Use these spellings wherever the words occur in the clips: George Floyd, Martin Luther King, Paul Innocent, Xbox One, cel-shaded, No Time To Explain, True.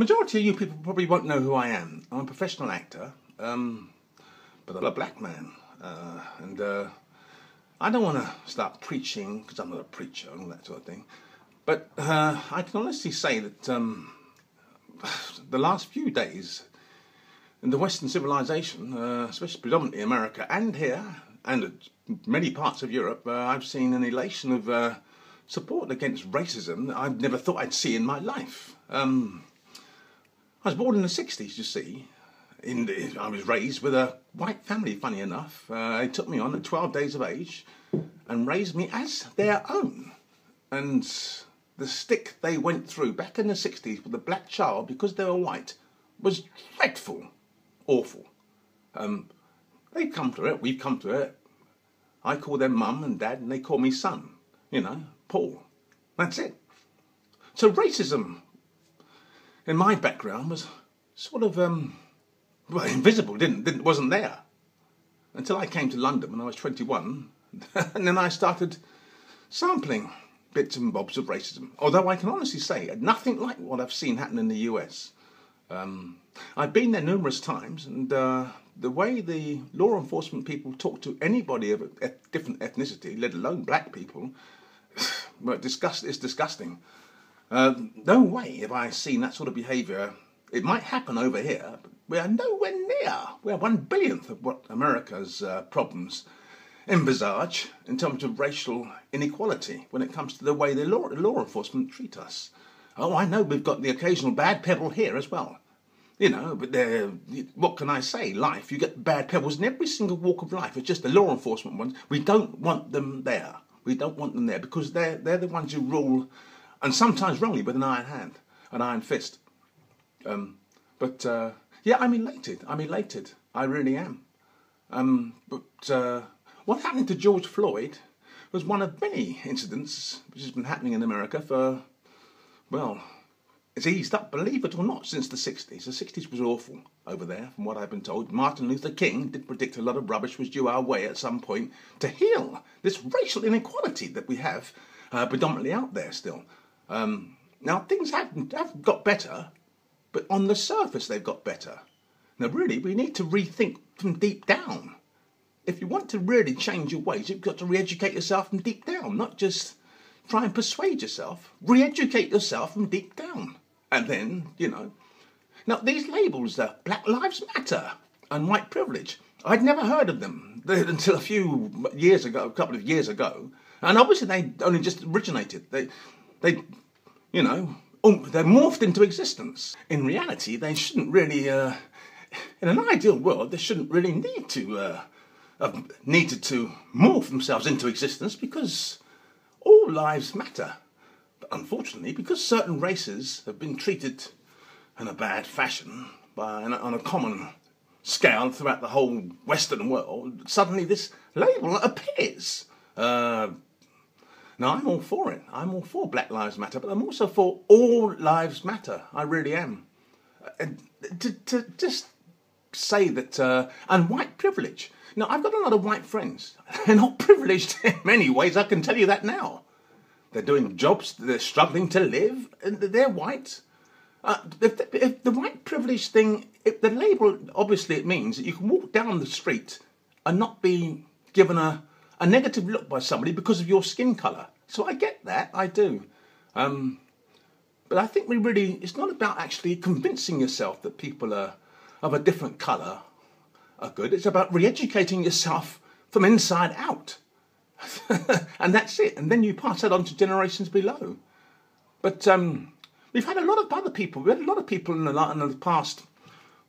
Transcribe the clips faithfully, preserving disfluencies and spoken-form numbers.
majority of you people probably won't know who I am. I'm a professional actor, um, but I'm a black man. Uh, and uh, I don't want to start preaching, because I'm not a preacher and all that sort of thing. But uh, I can honestly say that um, the last few days in the Western civilization, uh, especially predominantly America and here, and many parts of Europe, uh, I've seen an elation of uh, support against racism that I've never thought I'd see in my life. Um, I was born in the sixties, you see. In the, I was raised with a white family, funny enough. Uh, they took me on at twelve days of age and raised me as their own. And the stick they went through back in the sixties with a black child because they were white was dreadful, awful. Um, they've come to it, we've come to it. I call them mum and dad and they call me son, you know, Paul. That's it. So racism in my background was sort of um, well, invisible, didn't, didn't, wasn't there. Until I came to London when I was twenty-one and then I started sampling bits and bobs of racism. Although I can honestly say nothing like what I've seen happen in the U S. Um, I've been there numerous times and uh, the way the law enforcement people talk to anybody of a different ethnicity, let alone black people, well, disgust, it's disgusting. Uh, no way have I seen that sort of behaviour. It might happen over here, but we are nowhere near. We are one billionth of what America's uh, problems envisage in terms of racial inequality when it comes to the way the law, law enforcement treat us. Oh, I know we've got the occasional bad pebble here as well. You know, but what can I say? Life, you get bad pebbles in every single walk of life. It's just the law enforcement ones. We don't want them there. We don't want them there because they're, they're the ones who rule, and sometimes wrongly, with an iron hand, an iron fist. Um, but, uh, yeah, I'm elated. I'm elated. I really am. Um, but uh, what happened to George Floyd was one of many incidents which has been happening in America for, well, it's eased up, believe it or not, since the sixties. The sixties was awful over there, from what I've been told. Martin Luther King did predict a lot of rubbish was due our way at some point to heal this racial inequality that we have uh, predominantly out there still. Um, now, things have, have got better, but on the surface they've got better. Now, really, we need to rethink from deep down. If you want to really change your ways, you've got to re-educate yourself from deep down, not just try and persuade yourself. Re-educate yourself from deep down. And then, you know, now these labels, uh, Black Lives Matter and white privilege, I'd never heard of them until a few years ago, a couple of years ago. And obviously they only just originated. They, they you know, they morphed into existence. In reality, they shouldn't really, uh, in an ideal world, they shouldn't really need to, uh, have needed to morph themselves into existence because all lives matter. Unfortunately, because certain races have been treated in a bad fashion by, on a common scale throughout the whole Western world, suddenly this label appears. Uh, now, I'm all for it. I'm all for Black Lives Matter, but I'm also for all lives matter. I really am. And to, to just say that, uh, and white privilege. Now, I've got a lot of white friends. They're not privileged in many ways, I can tell you that now. They're doing jobs, they're struggling to live, and they're white. Uh, if, the, if the white privilege thing, if the label, obviously it means that you can walk down the street and not be given a, a negative look by somebody because of your skin colour. So I get that, I do. Um, but I think we really, it's not about actually convincing yourself that people are, of a different colour are good. It's about re-educating yourself from inside out. And that's it, and then you pass that on to generations below. But um, we've had a lot of other people, we've had a lot of people in the, in the past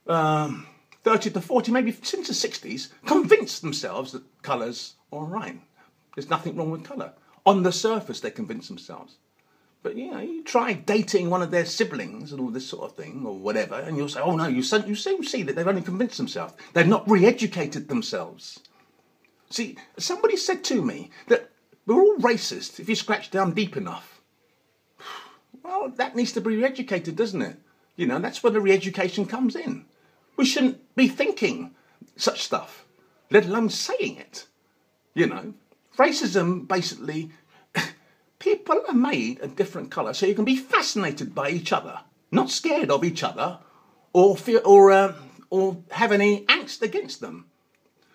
um, thirty to forty, maybe since the sixties, convince themselves that colour's all right. There's nothing wrong with colour. On the surface they convince themselves. But you know, you try dating one of their siblings and all this sort of thing, or whatever, and you'll say, oh no, you see, you see that they've only convinced themselves. They've not re-educated themselves. See, somebody said to me that we're all racist if you scratch down deep enough. Well, that needs to be re-educated, doesn't it? You know, that's where the re-education comes in. We shouldn't be thinking such stuff, let alone saying it. You know, racism, basically, people are made a different colour, so you can be fascinated by each other. not scared of each other or fear, or uh, or have any angst against them.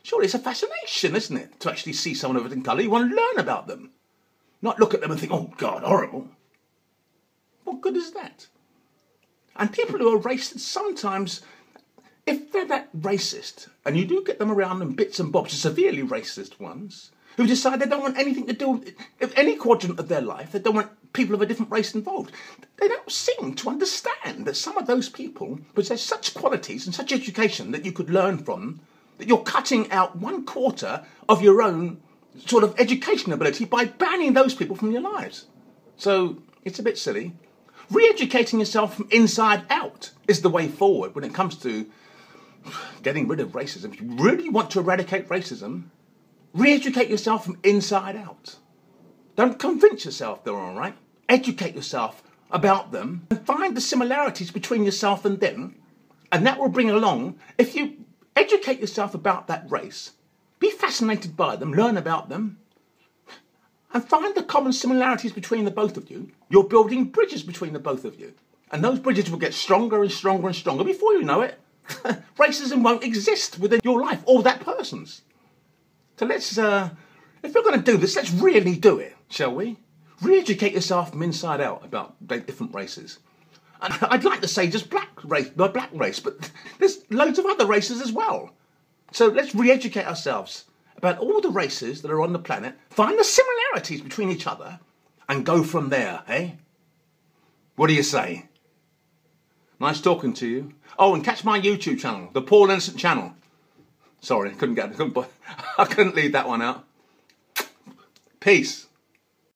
Surely it's a fascination, isn't it, to actually see someone of a different colour? You want to learn about them, not look at them and think, oh God, horrible. What good is that? And people who are racist sometimes, if they're that racist, and you do get them around in bits and bobs, the severely racist ones, who decide they don't want anything to do with any quadrant of their life, they don't want people of a different race involved. They don't seem to understand that some of those people possess such qualities and such education that you could learn from, that you're cutting out one quarter of your own sort of education ability by banning those people from your lives. So it's a bit silly. Re-educating yourself from inside out is the way forward when it comes to getting rid of racism. If you really want to eradicate racism, re-educate yourself from inside out. Don't convince yourself they're all right. Educate yourself about them and find the similarities between yourself and them. And that will bring along, if you educate yourself about that race, be fascinated by them, learn about them, and find the common similarities between the both of you. You're building bridges between the both of you. And those bridges will get stronger and stronger and stronger. Before you know it, racism won't exist within your life or that person's. So let's, uh, if we're going to do this, let's really do it, shall we? Re-educate yourself from inside out about different races. And I'd like to say just black race, the black race, but there's loads of other races as well. So let's re-educate ourselves about all the races that are on the planet, find the similarities between each other, and go from there, eh? What do you say? Nice talking to you. Oh, and catch my YouTube channel, the Paul Innocent channel. Sorry, couldn't get, couldn't, I couldn't leave that one out. Peace.